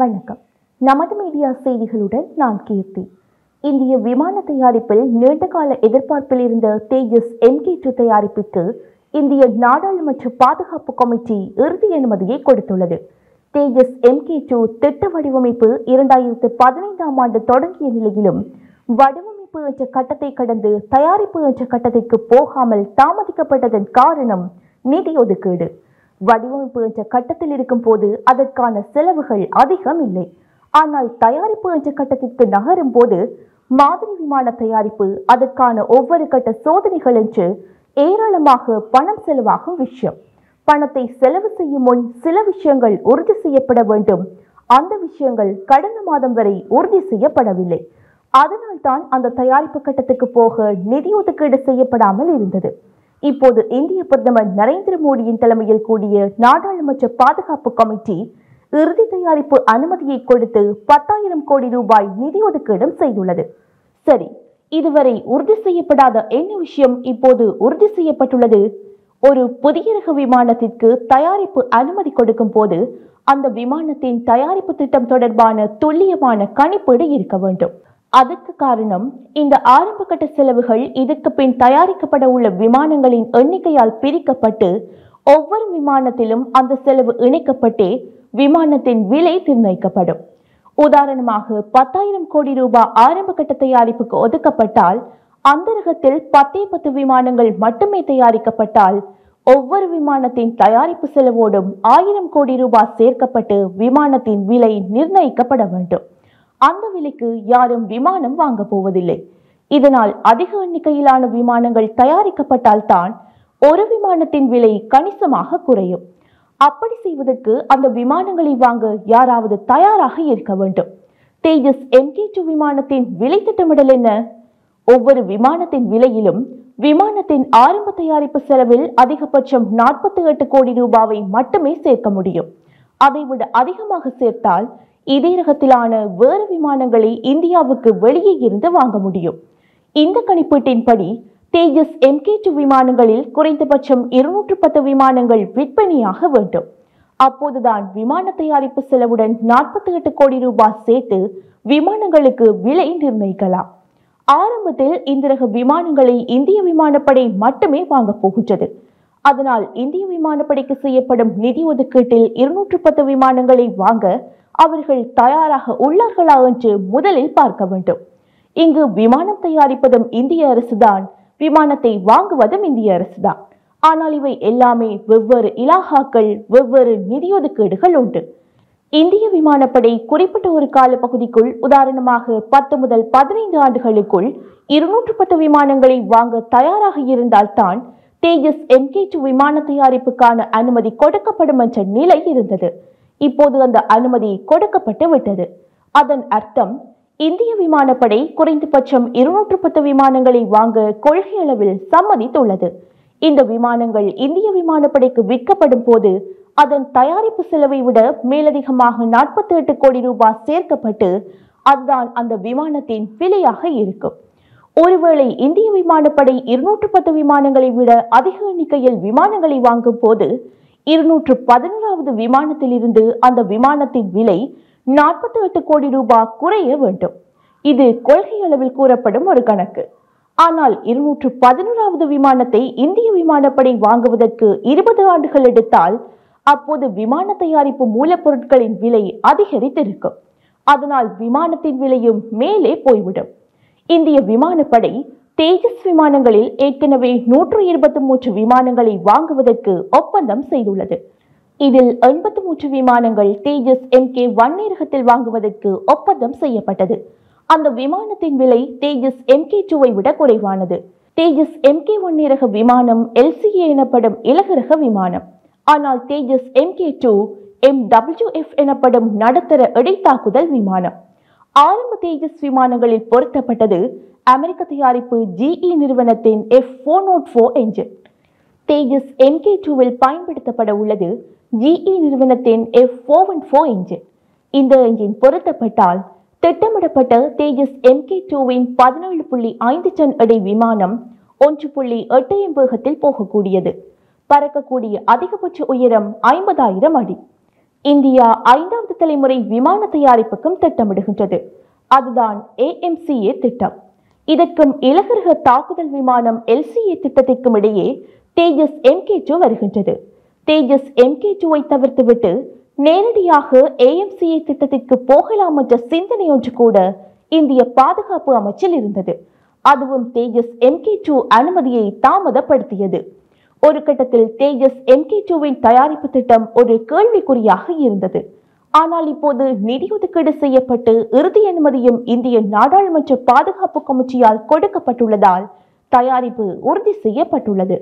வணக்கம். நமது மீடியா செய்திகளுடன் நான் கீர்த்தி. இந்திய விமான தயாரிப்பில் நீண்டகால எதிர்பார்ப்பில் இருந்த தேஜஸ் MK2 தயாரிப்புக்கு இந்திய நாடாளுமன்ற பாதுகாப்பு கமிட்டி இறுதி அனுமதியை கொடுத்துள்ளது. தேஜஸ் MK2 திட்ட வடிவமைப்பு 2015 ஆண்டு தொடங்கிய நிலையிலும் வடிவமைப்பு என்ற கட்டத்தை கடந்து தயாரிப்பு என்ற கட்டத்திற்கு போகாமல் தாமதிக்கப்பட்டதன் காரணம் நிதி ஒதுக்கீடு. வடிவமைப்பு என்ற கட்டத்தில் இருக்கும் போது அதற்கான செலவுகள் அதிகம் இல்லை. ஆனால் தயாரிப்பு என்ற கட்டத்திற்கு நகரும் போது மாதிரி விமான தயாரிப்பு, அதற்கான ஒவ்வொரு கட்ட சோதனைகள் என்று ஏராளமாக பணம் செலவாகும் விஷயம். பணத்தை செலவு செய்யும் முன் சில விஷயங்கள் உறுதி செய்யப்பட வேண்டும். அந்த விஷயங்கள் கடந்த மாதம் வரை உறுதி செய்யப்படவில்லை. அதனால்தான் அந்த தயாரிப்பு கட்டத்துக்கு போக நிதி ஒதுக்கீடு செய்யப்படாமல் இருந்தது. இப்போது இந்திய பிரதமர் நரேந்திர மோடியின் தலைமையில் கூடிய நாடாளுமன்ற பாதுகாப்பு கமிட்டி இறுதி தயாரிப்பு அனுமதியை கொடுத்து 10,000 கோடி ரூபாய் நிதி ஒதுக்கீடும் செய்துள்ளது. சரி, இதுவரை உறுதி செய்யப்படாத என்ன விஷயம் இப்போது உறுதி செய்யப்பட்டுள்ளது? ஒரு புதிய ரக விமானத்திற்கு தயாரிப்பு அனுமதி கொடுக்கும் போது அந்த விமானத்தின் தயாரிப்பு திட்டம் தொடர்பான துல்லியமான கணிப்பீடு இருக்க வேண்டும். அதற்கு காரணம் இந்த ஆரம்ப கட்ட செலவுகள் இதற்கு பின் தயாரிக்கப்பட உள்ள விமானங்களின் எண்ணிக்கையால் பிரிக்கப்பட்டு ஒவ்வொரு விமானத்திலும் அந்த செலவு இணைக்கப்பட்டே விமானத்தின் விலை நிர்ணயிக்கப்படும். உதாரணமாக 10,000 கோடி ரூபாய் ஆரம்ப கட்ட தயாரிப்புக்கு ஒதுக்கப்பட்டால் அந்த ரகத்தில் 10 விமானங்கள் மட்டுமே தயாரிக்கப்பட்டால் ஒவ்வொரு விமானத்தின் தயாரிப்பு செலவோடும் 1,000 கோடி ரூபாய் சேர்க்கப்பட்டு விமானத்தின் விலை நிர்ணயிக்கப்பட வேண்டும். அந்த விலைக்கு யாரும் விமானம் வாங்க போவதில்லை. இதனால் அதிக எண்ணிக்கையிலான விமானங்கள் தயாரிக்கப்பட்டால் தான் ஒரு விமானத்தின் விலை கணிசமாக குறையும். அப்படி செய்வதற்கு அந்த விமானங்களை வாங்க யாராவது தயாராக இருக்க வேண்டும். தேஜஸ் MK2 விமானத்தின் விலை திட்டமிடல் என்ன? ஒவ்வொரு விமானத்தின் விலையிலும் விமானத்தின் ஆரம்ப தயாரிப்பு செலவில் அதிகபட்சம் 48 கோடி ரூபாவை மட்டுமே சேர்க்க முடியும். அதைவிட அதிகமாக சேர்த்தால் இதே ரகத்திலான வேறு விமானங்களை இந்தியாவுக்கு வெளியே இருந்து வாங்க முடியும். இந்த கணிப்பீட்டின்படி தேஜஸ் MK2 விமானங்களில் குறைந்தபட்சம் 210 விமானங்கள் விற்பனையாக வேண்டும். அப்போதுதான் விமான தயாரிப்பு செலவுடன் 48 கோடி ரூபாய் சேர்த்து விமானங்களுக்கு விலை நிர்ணயிக்கலாம். ஆரம்பத்தில் இந்த ரக விமானங்களை இந்திய விமானப்படை மட்டுமே வாங்க போகின்றது. அதனால் இந்திய விமானப்படைக்கு செய்யப்படும் நிதி ஒதுக்கீட்டில் 210 விமானங்களை வாங்க அவர்கள் தயாராக உள்ளார்களா என்று முதலில் பார்க்க வேண்டும். இங்கு விமானம் தயாரிப்பதும் இந்திய அரசுதான், விமானத்தை வாங்குவதும் இந்திய அரசுதான். ஆனால் இவை எல்லாமே வெவ்வேறு இலாகாக்கள், வெவ்வேறு நிதி ஒதுக்கீடுகள் உண்டு. இந்திய விமானப்படை குறிப்பிட்ட ஒரு கால பகுதிக்குள், உதாரணமாக 10 முதல் 15 ஆண்டுகளுக்குள் 210 விமானங்களை வாங்க தயாராக இருந்தால்தான் தேஜஸ் MK2 விமான தயாரிப்புக்கான அனுமதி கொடுக்கப்படும் என்ற நிலை இருந்தது. இப்போது அந்த அனுமதி கொடுக்கப்பட்டு விட்டது. அதன் அர்த்தம் இந்திய விமானப்படை குறைந்தபட்சம் 210 விமானங்களை வாங்க கொள்கை அளவில் சம்மதித்துள்ளது. இந்த விமானங்கள் இந்திய விமானப்படைக்கு விற்கப்படும் போது அதன் தயாரிப்பு செலவை விட மேலதிகமாக 48 கோடி ரூபாய் சேர்க்கப்பட்டு அதுதான் அந்த விமானத்தின் விலையாக இருக்கும். ஒருவேளை இந்திய விமானப்படை 210 விமானங்களை விட அதிக எண்ணிக்கையில் விமானங்களை வாங்கும் போது 211வது விமானத்திலிருந்து அந்த விமானத்தின் விலை 48 கோடி ரூபாய் குறைய வேண்டும். இது கொள்கை அளவில் கூறப்படும் ஒரு கணக்கு. ஆனால் 211வது விமானத்தை இந்திய விமானப்படை வாங்குவதற்கு 20 ஆண்டுகள் எடுத்தால் அப்போது விமான தயாரிப்பு மூலப்பொருட்களின் விலை அதிகரித்திருக்கும். அதனால் விமானத்தின் விலையும் மேலே போய்விடும். இந்திய விமானப்படை தேஜஸ் விமானங்களில் ஏற்கனவே 123 விமானங்களை வாங்குவதற்கு ஒப்பந்தம் செய்துள்ளது. இதில் 83 விமானங்கள் தேஜஸ் MK1 வாங்குவதற்கு ஒப்பந்தம் செய்யப்பட்டது. அந்த விமானத்தின் விலை தேஜஸ் MK2 விட குறைவானது. தேஜஸ் MK1 விமானம் LCA எனப்படும் இலகுரக விமானம். ஆனால் தேஜஸ் MK2 MWF எனப்படும் நடுத்தர இடைத்தாக்குதல் விமானம். ஆரம்ப தேஜஸ் விமானங்களில் பொருத்தப்பட்டது அமெரிக்க தயாரிப்பு GE நிறுவனத்தின் F404 என்ஜின். தேஜஸ் MK2வில் பயன்படுத்தப்பட உள்ளது GE நிறுவனத்தின் F414 என்ஜின். இந்த என்ஜின் பொருத்தப்பட்டால் திட்டமிடப்பட்ட தேஜஸ் MK2வின் 17.5 டன் எடை விமானம் 1.8 வேகத்தில் போகக்கூடியது. பறக்கக்கூடிய அதிகபட்ச உயரம் 50,000 அடி. India 5வது தலைமுறை விமான தயாரிப்புக்கும் திட்டமிடுகின்றது. அதுதான் AMCA திட்டம். இதற்கும் இலகுரக தாக்குதல் விமானம் LCA திட்டத்திற்கும் இடையே தேஜஸ் MK2 வருகின்றது. தேஜஸ் MK2ஐ தவிர்த்துவிட்டு நேரடியாக AMCA திட்டத்திற்கு போகலாம் என்ற சிந்தனை ஒன்று கூட இந்திய பாதுகாப்பு அமைச்சில் இருந்தது. அதுவும் தேஜஸ் MK2 அனுமதியை தாமதப்படுத்தியது. ஒரு கட்டத்தில் தேஜஸ் MK2வின் தயாரிப்பு திட்டம் ஒரு கேள்விக்குறியாக இருந்தது. ஆனால் இப்போது நிதியொதுக்கீடு செய்யப்பட்டு இறுதி அனுமதியும் இந்திய நாடாளுமன்ற பாதுகாப்பு கமிட்டியால் கொடுக்கப்பட்டுள்ளதால் தயாரிப்பு உறுதி செய்யப்பட்டுள்ளது.